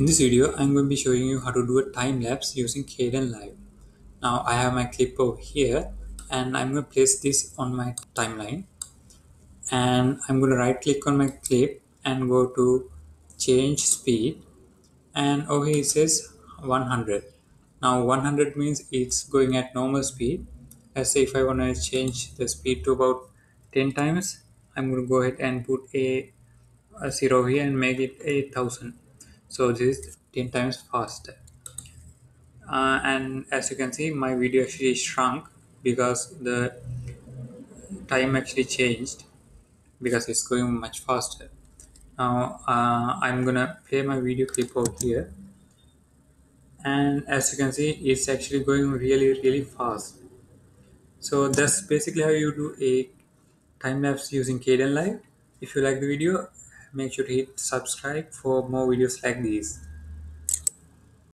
In this video, I'm going to be showing you how to do a time lapse using Kdenlive. Now I have my clip over here and I'm going to place this on my timeline. And I'm going to right click on my clip and go to change speed. And over here it says 100. Now 100 means it's going at normal speed. Let's say if I want to change the speed to about 10 times, I'm going to go ahead and put a zero here and make it 8000. So this is 10 times faster. And as you can see, my video actually shrunk because the time actually changed because it's going much faster. Now I'm gonna play my video clip out here, and as you can see, it's actually going really fast. So that's basically how you do a time lapse using Kdenlive. If you like the video, make sure to hit subscribe for more videos like these.